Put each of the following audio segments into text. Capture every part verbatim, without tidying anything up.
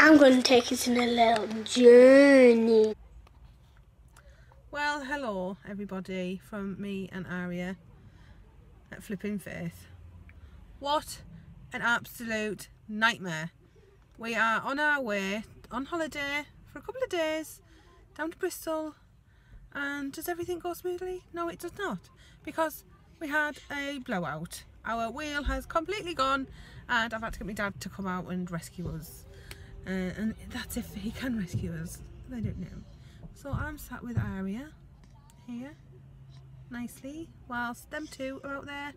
I'm going to take us on a little journey. Well, hello everybody from me and Aria at Flipping Faith. What an absolute nightmare. We are on our way on holiday for a couple of days down to Bristol, and does everything go smoothly? No, it does not, because we had a blowout. Our wheel has completely gone and I've had to get my dad to come out and rescue us. Uh, and that's if he can rescue us, I don't know. So I'm sat with Aria here, nicely, whilst them two are out there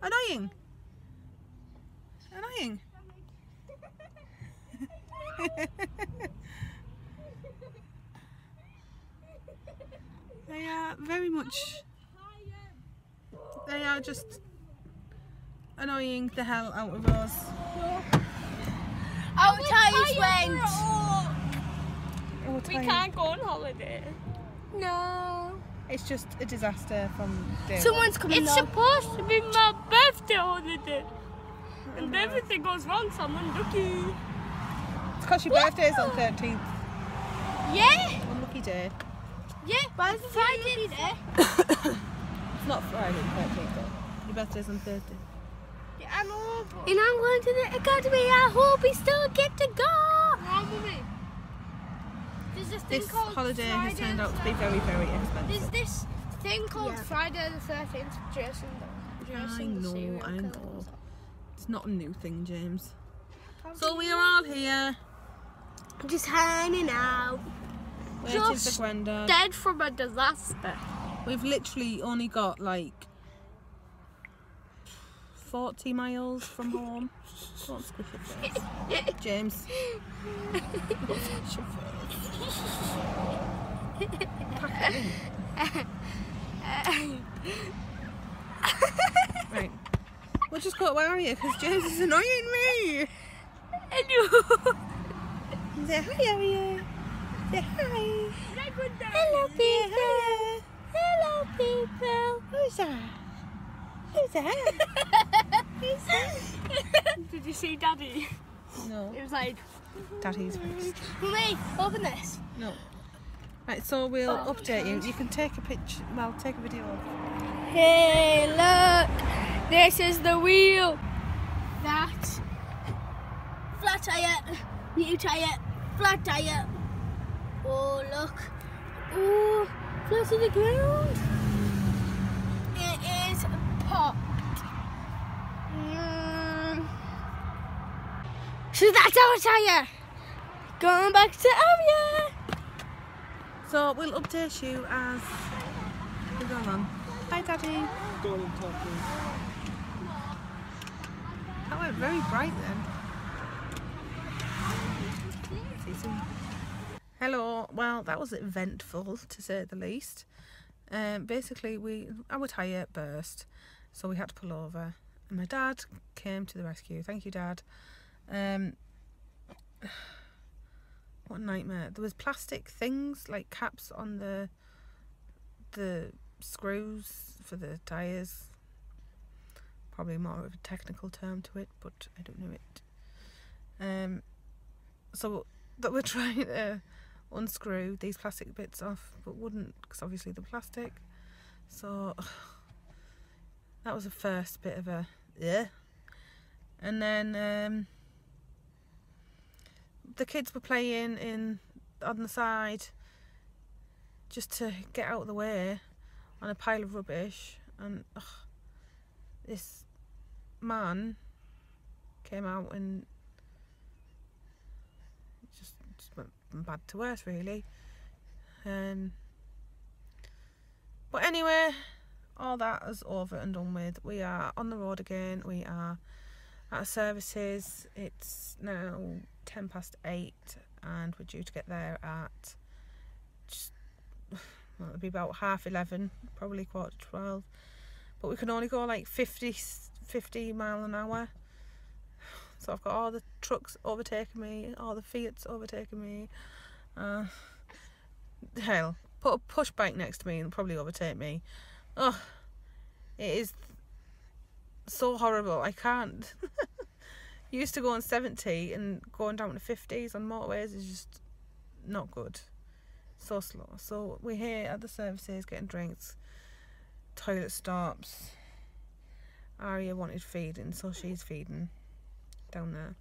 annoying. Annoying. They are very much, they are just annoying the hell out of us. Our tyres went! Oh, we can't go on holiday. No. It's just a disaster from day Someone's one. coming It's up. supposed to be my birthday holiday. And everything goes wrong, so I'm unlucky. It's because your birthday is on thirteenth. Yeah? Unlucky day. Yeah, but it's Friday day. It's not Friday the thirteenth though. Your birthday's on Thursday. Yeah, I know, but... And I'm going to the academy. I hope we still get to go. Probably. There's this thing this called holiday Friday has turned out to be very, very expensive. There's this thing called yeah. Friday the thirteenth. Jason, Jason, I know, I know. It's not a new thing, James. Probably. So we are all here. Just hanging out. Waiting Just for Gwenda. Dead from a disaster. We've literally only got like forty miles from home. Don't squish your face. James. Don't squish your face. Pack it in. Right. We'll just go to Aria because James is annoying me. I know. Say hi, Aria. Say hi. Hello, people. Hi. Hello, people. Who's that? Who's that? Who's that? Did you see Daddy? No. It was like... Daddy's face. Mummy, open this. No. Right, so we'll oh, update you. You can take a picture, well, take a video of it. Hey, look! This is the wheel! That. Flat tyre. New tyre. Flat tyre. Oh, look. Oh, flat to the ground. It is... Mm. So that's our tyre. Going back to Aria. So we'll update you as we go along. Hi, Daddy. Go on and talk to us. That went very bright then. See you soon. Hello. Well, that was eventful to say the least. Um, basically, we our tyre burst. So we had to pull over and my dad came to the rescue. Thank you, Dad. Um, what a nightmare. There was plastic things like caps on the the screws for the tyres. Probably more of a technical term to it, but I don't know it. Um, so that we're trying to unscrew these plastic bits off, but wouldn't, because obviously they're plastic. So... that was the first bit of a yeah, and then um, the kids were playing in on the side just to get out of the way on a pile of rubbish, and ugh, this man came out and just, just went from bad to worse really. Um, but anyway. All that is over and done with. We are on the road again. We are at services. It's now ten past eight and we're due to get there at just, well, it'll be about half eleven, probably quarter to twelve. But we can only go like fifty mile an hour. So I've got all the trucks overtaking me, all the Fiats overtaking me. Uh, hell, put a push bike next to me and probably overtake me. Oh, it is so horrible. I can't. You used to go on seventy and going down to fifties on motorways is just not good. So slow. So we're here at the services getting drinks, toilet stops. Aria wanted feeding, so she's feeding down there.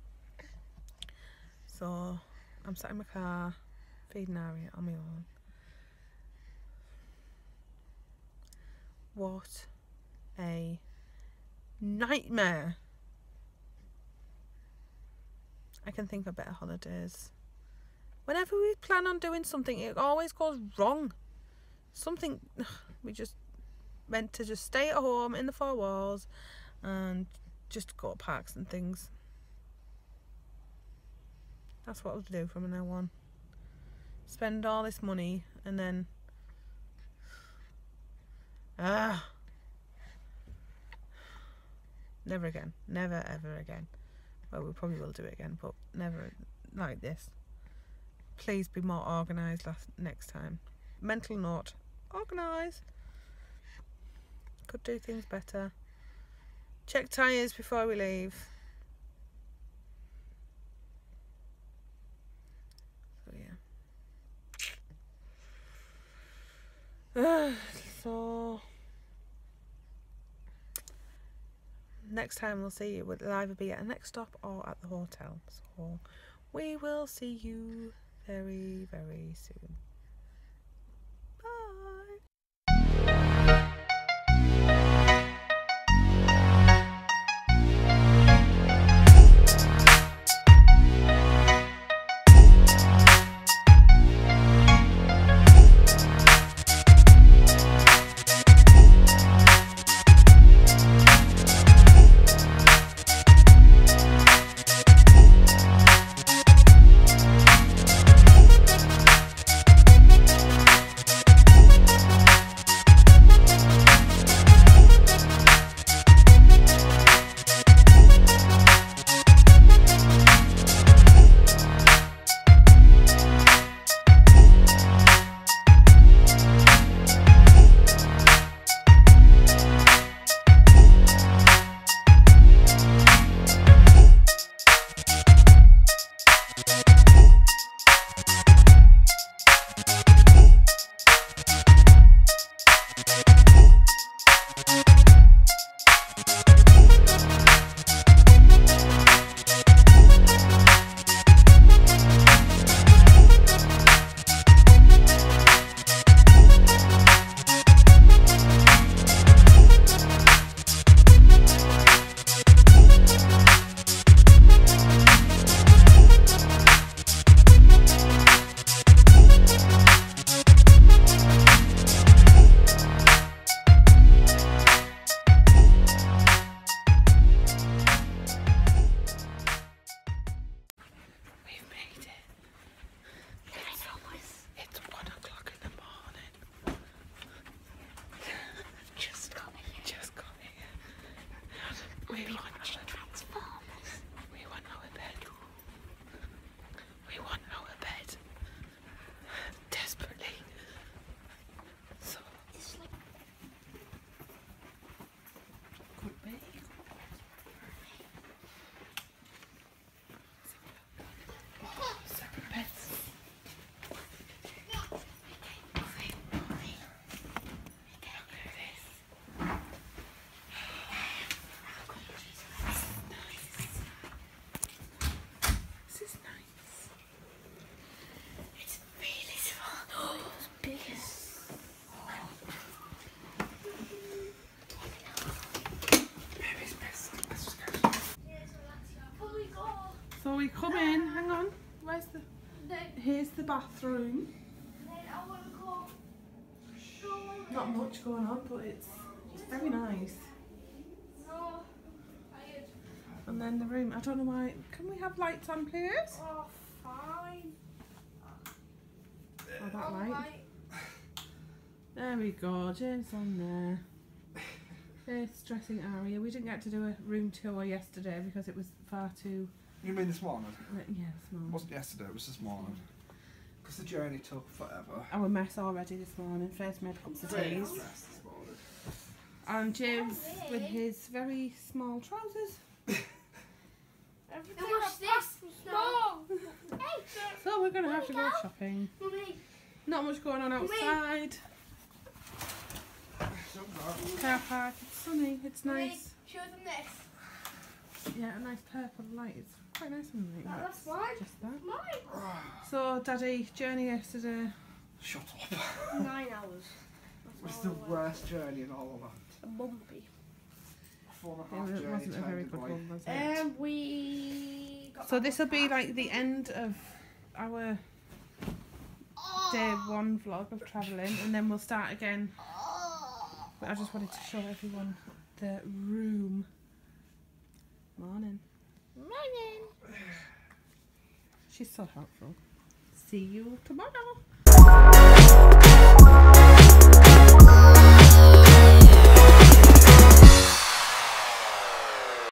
So I'm sat in my car feeding Aria on my own. What a nightmare. I can think of better holidays. Whenever we plan on doing something, it always goes wrong. Something we just meant to just stay at home in the four walls and just go to parks and things. That's what we'll do from now on. Spend all this money and then ah, never again, never ever again. Well, we probably will do it again, but never like this. Please be more organised last next time. Mental note: organised. Could do things better. Check tyres before we leave. So yeah. So. Next time we'll see you, we'll either be at the next stop or at the hotel. So we will see you very, very soon. So we come in, hang on, where's the, no. Here's the bathroom. No, I want to go. Sure. Not much going on, but it's, it's very nice. No. And then the room, I don't know why, can we have lights on please? Oh, fine. Oh, that light. Right. There we go, James on there. They're stressing Aria. We didn't get to do a room tour yesterday because it was far too... You mean this morning? Yeah, this morning. It wasn't yesterday, it was this morning. Because the journey took forever. Our mess already this morning. First made cups of tea. And James with his very small trousers. Everything and watch this. No. So we're going to have to go shopping. Not much going on outside. Car park. It's sunny. It's nice. Show them this. Yeah, a nice purple light. It's quite nice on the light. That's mine. Just that. Mine. So, Daddy, journey yesterday. Shut up. Nine hours. It was the worst journey in all of that. A bumpy. Four and a half. It wasn't a very good one, was it? Um, we. So this will be like the end of our day one vlog of travelling, and then we'll start again. But I just wanted to show everyone the room. Morning. Morning. She's so helpful. See you tomorrow.